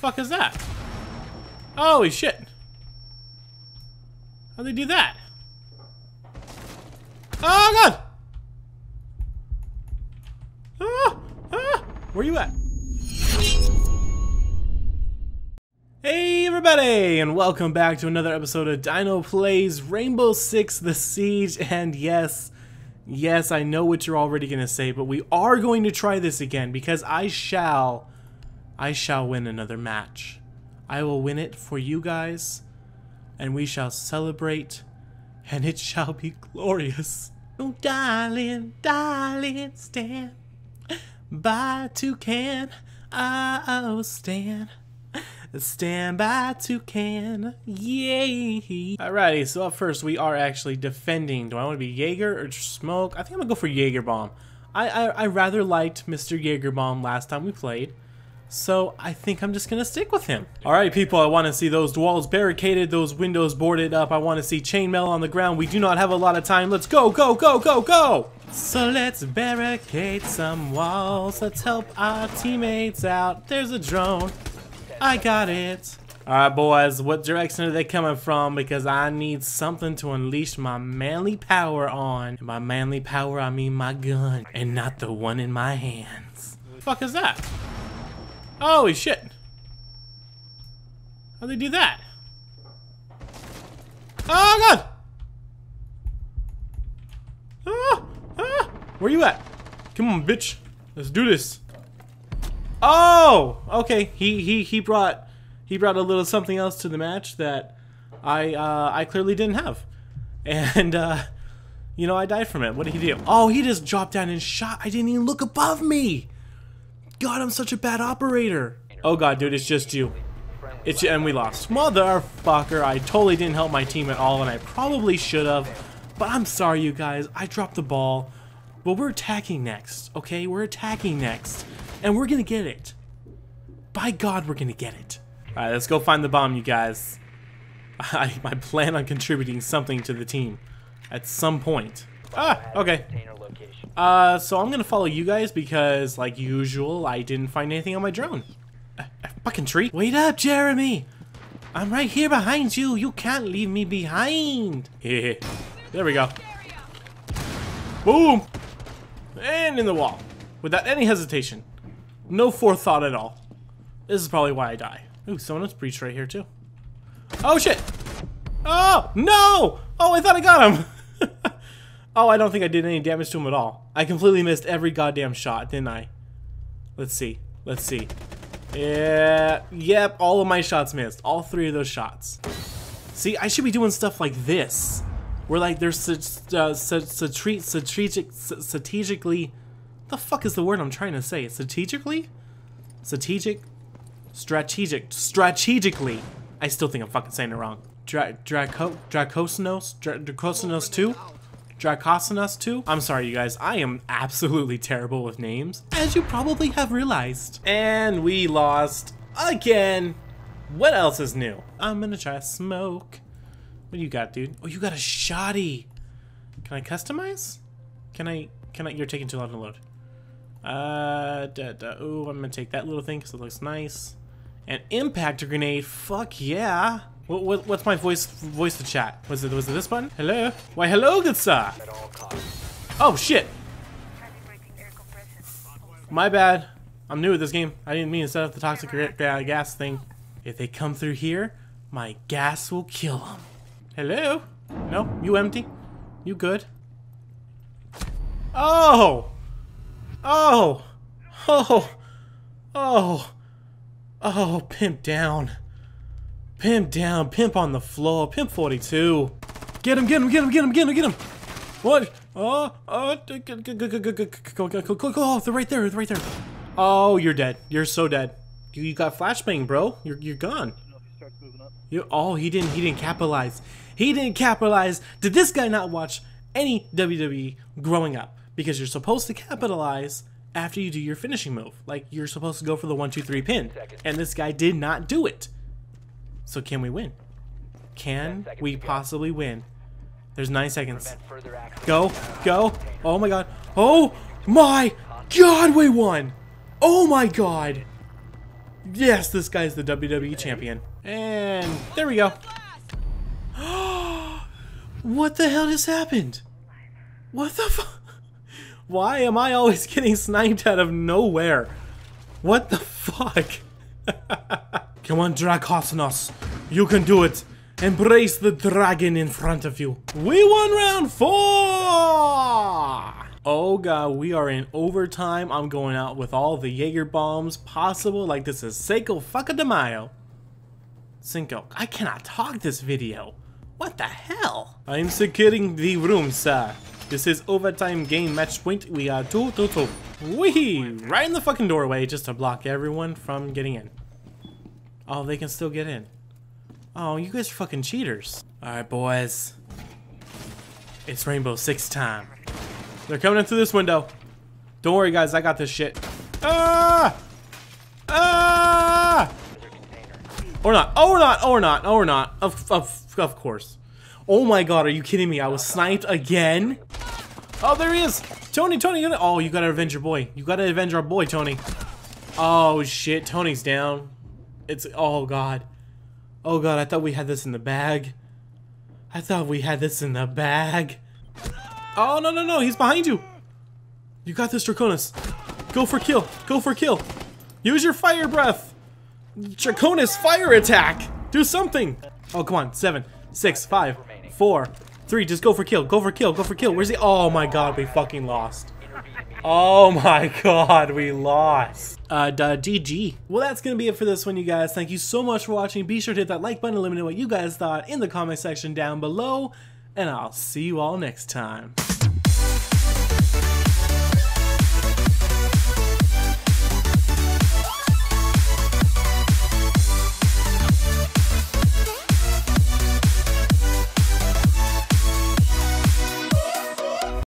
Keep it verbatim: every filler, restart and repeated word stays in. Fuck is that? Holy shit! How'd they do that? Oh god! Ah! Ah! Where you at? Hey everybody, and welcome back to another episode of Dino Plays Rainbow Six The Siege, and yes, yes, I know what you're already gonna say, but we are going to try this again, because I shall... I shall win another match. I will win it for you guys, and we shall celebrate, and it shall be glorious. Oh, darling, darling, stand by toucan. Oh, stand, stand by toucan. Yay! Alrighty, so up first we are actually defending. Do I want to be Jaeger or Smoke? I think I'm gonna go for Jaeger bomb. I I, I rather liked Mister Jaeger bomb last time we played. So I think I'm just gonna stick with him. All right, people, I want to see those walls barricaded, those windows boarded up. I want to see chainmail on the ground. We do not have a lot of time. Let's go, go, go, go, go. So let's barricade some walls. Let's help our teammates out. There's a drone. I got it. All right, boys, what direction are they coming from? Because I need something to unleash my manly power on. And by manly power, I mean my gun, and not the one in my hands. The fuck is that? Holy shit! How'd they do that? Oh god! Ah, ah. Where you at? Come on, bitch! Let's do this! Oh! Okay, he he he brought he brought a little something else to the match that I uh, I clearly didn't have, and uh, you know I died from it. What did he do? Oh, he just dropped down and shot. I didn't even look above me. God, I'm such a bad operator. Oh god, dude, it's just you. It's you, and we lost. Motherfucker, I totally didn't help my team at all, and I probably should have. But I'm sorry, you guys. I dropped the ball. But we're attacking next, okay? We're attacking next. And we're gonna get it. By God, we're gonna get it. Alright, let's go find the bomb, you guys. I, I plan on contributing something to the team at some point. Ah, okay. Uh, so I'm gonna follow you guys because, like usual, I didn't find anything on my drone. A, a fucking tree. Wait up, Jeremy! I'm right here behind you. You can't leave me behind. Yeah. There we go. Boom! And in the wall, without any hesitation, no forethought at all. This is probably why I die. Ooh, someone else breached right here too. Oh shit! Oh no! Oh, I thought I got him. Oh, I don't think I did any damage to him at all. I completely missed every goddamn shot, didn't I? Let's see. Let's see. Yeah. Yep, all of my shots missed. All three of those shots. See, I should be doing stuff like this. Where, like, there's such, uh, such, such, strategic, strategically... The fuck is the word I'm trying to say? Strategically? Strategic? Strategic. Strategically. I still think I'm fucking saying it wrong. Dra Draco Dracosnos? Dra Dracosnos two? Dracosinos too? I'm sorry, you guys. I am absolutely terrible with names, as you probably have realized. And we lost again. What else is new? I'm gonna try Smoke. What do you got, dude? Oh, you got a shotty. Can I customize? Can I? Can I? You're taking too long to load. Uh, da, da, ooh, I'm gonna take that little thing because it looks nice. An impactor grenade. Fuck yeah. What, what, what's my voice voice to chat? Was it was it this button? Hello? Why hello, good sir! Oh shit! My bad. I'm new at this game. I didn't mean to set up the toxic gas thing. If they come through here, my gas will kill them. Hello? No? You empty? You good? Oh! Oh! Oh! Oh! Oh, pimp down. Pimp down, pimp on the floor, pimp forty-two. Get him, get him, get him, get him, get him, get him. What? Oh, oh, go, go, go, go, right there, right there. Oh, you're dead. You're so dead. You, you got flashbang, bro. You're, you're gone. You, oh, he didn't, he didn't capitalize. He didn't capitalize. Did this guy not watch any W W E growing up? Because you're supposed to capitalize after you do your finishing move. Like, you're supposed to go for the one, two, three pin. And this guy did not do it. So can we win? Can we possibly win? There's nine seconds. Go, go. Oh my god. Oh my god, we won. Oh my god. Yes, this guy's the W W E champion. And there we go. What the hell just happened? What the fu- Why am I always getting sniped out of nowhere? What the fuck? Come on, Dragosnos. You can do it. Embrace the dragon in front of you. We won round four! Oh god, we are in overtime. I'm going out with all the Jaeger bombs possible. Like this is Seiko Fucka de Mayo. Cinco. I cannot talk this video. What the hell? I'm securing the room, sir. This is overtime game match point. We are two, two, two. Wee! Right in the fucking doorway just to block everyone from getting in. Oh, they can still get in. Oh, you guys are fucking cheaters. Alright, boys. It's Rainbow Six time. They're coming in through this window. Don't worry, guys. I got this shit. Ah! Ah! Or not. Oh, or not. Oh, or not. Oh, or not. Of, of, of course. Oh, my God. Are you kidding me? I was sniped again. Oh, there he is. Tony, Tony. You're oh, you got to avenge your boy. You got to avenge our boy, Tony. Oh, shit. Tony's down. It's... Oh, God. Oh, God. I thought we had this in the bag. I thought we had this in the bag. Oh, no, no, no. He's behind you. You got this, Draconis. Go for kill. Go for kill. Use your fire breath. Draconis, fire attack. Do something. Oh, come on. Seven, six, five, four, three. Just go for kill. Go for kill. Go for kill. Where's he? Oh, my God. We fucking lost. Oh, my God. We lost. Uh, duh, G G. Well, that's going to be it for this one, you guys. Thank you so much for watching. Be sure to hit that like button and let me know what you guys thought in the comment section down below. And I'll see you all next time.